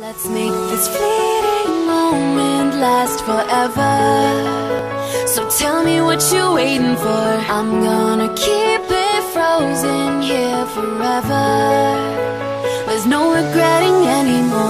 Let's make this fleeting moment last forever. So tell me what you're waiting for. I'm gonna keep it frozen here forever. There's no regretting anymore.